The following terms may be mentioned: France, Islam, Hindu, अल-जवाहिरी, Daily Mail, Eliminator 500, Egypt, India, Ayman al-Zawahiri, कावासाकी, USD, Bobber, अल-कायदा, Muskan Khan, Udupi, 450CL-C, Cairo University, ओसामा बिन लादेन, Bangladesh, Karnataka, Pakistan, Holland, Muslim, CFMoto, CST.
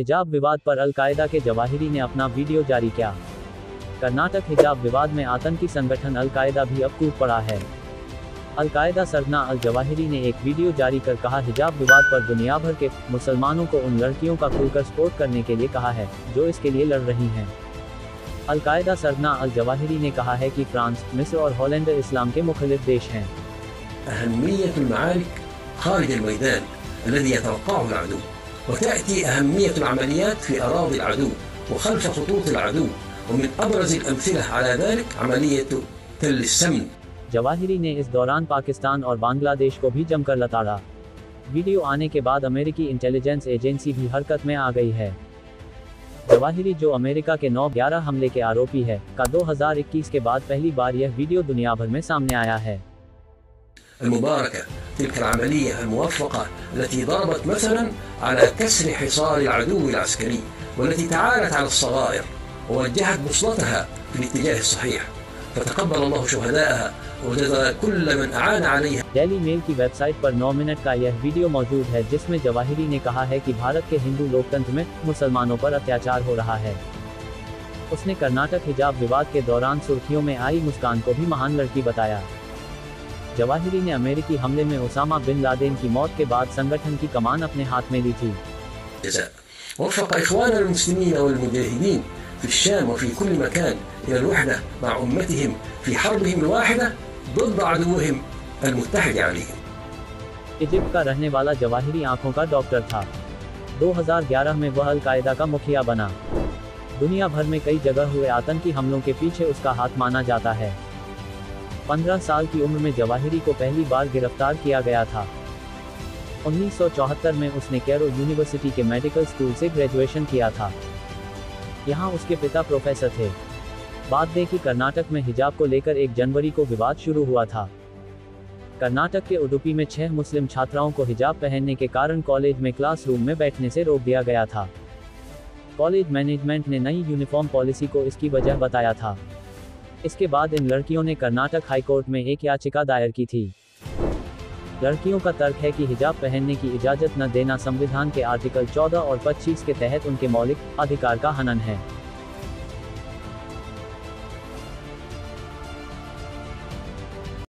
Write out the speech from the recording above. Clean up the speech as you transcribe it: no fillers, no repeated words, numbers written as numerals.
हिजाब विवाद पर अल-कायदा के जवाहिरी ने अपना वीडियो जारी किया। कर्नाटक हिजाब विवाद में आतंकी संगठन अल-कायदा भी अब कूद पड़ा है। अल-कायदा सरगना अल-जवाहिरी ने एक वीडियो जारी कर कहा, हिजाब विवाद पर दुनिया भर के मुसलमानों को उन लड़कियों का खुलकर सपोर्ट करने के लिए कहा है जो इसके लिए लड़ रही हैं। अल-कायदा सरगना अल-जवाहिरी ने कहा है कि फ्रांस, मिस्र और हॉलैंड इस्लाम के मुखलिफ देश हैं। أهمية المعارك خارج الميدان الذي يتوقعه العدو وتأتي أهمية العمليات في أراضي العدو وخلف خطوط العدو ومن أبرز الأمثلة على ذلك عملية تل السمن। जवाहिरी ने इस दौरान पाकिस्तान और बांग्लादेश को भी जमकर लताड़ा। वीडियो आने के बाद अमेरिकी इंटेलिजेंस एजेंसी भी हरकत में आ गई है। जवाहिरी, जो अमेरिका के 9/11 हमले के आरोपी है, का 2021 के बाद पहली बार यह वीडियो दुनिया भर में सामने आया है। المباركة تلك العملية الموفقة التي ضربت مثلا على كسر حصار العدو العسكري والتي تعالت على الصغائر ووجهت بوصلتها في الاتجاه الصحيح فتقبل الله شهداءها وجزى كل من أعان عليها। डेली मेल की वेबसाइट पर 9 मिनट का यह वीडियो मौजूद है, जिसमें जवाहिरी ने कहा है कि भारत के हिंदू लोकतंत्र में मुसलमानों पर अत्याचार हो रहा है। उसने कर्नाटक हिजाब विवाद के दौरान सुर्खियों में आई मुस्कान को भी महान लड़की बताया। जवाहिरी ने अमेरिकी हमले में ओसामा बिन लादेन की मौत के बाद संगठन की कमान अपने हाथ में ली थी। وفق إخوان المسلمين والمجاهدين في الشام وفي كل مكان إلى الوحدة مع أمتهم في حربهم الواحدة ضد عدوهم المتحد عليهم। इजिप्ट का रहने वाला जवाहिरी आंखों का डॉक्टर था। 2011 में वह अल-कायदा का मुखिया बना। दुनिया भर में कई जगह हुए आतंकी हमलों के पीछे उसका हाथ माना जाता है। 15 साल की उम्र में जवाहिरी को पहली बार गिरफ्तार किया गया था। 1974 में उसने कैरो यूनिवर्सिटी के मेडिकल स्कूल से ग्रेजुएशन किया था। यहाँ उसके पिता प्रोफेसर थे। बात दें कि कर्नाटक में हिजाब को लेकर 1 जनवरी को विवाद शुरू हुआ था। कर्नाटक के उडुपी में 6 मुस्लिम छात्राओं को हिजाब पहनने के कारण कॉलेज में क्लासरूम में बैठने से रोक दिया गया था। कॉलेज मैनेजमेंट ने नई यूनिफॉर्म पॉलिसी को इसकी वजह बताया था। इसके बाद इन लड़कियों ने कर्नाटक हाईकोर्ट में एक याचिका दायर की थी। लड़कियों का तर्क है कि हिजाब पहनने की इजाज़त न देना संविधान के आर्टिकल 14 और 25 के तहत उनके मौलिक अधिकार का हनन है।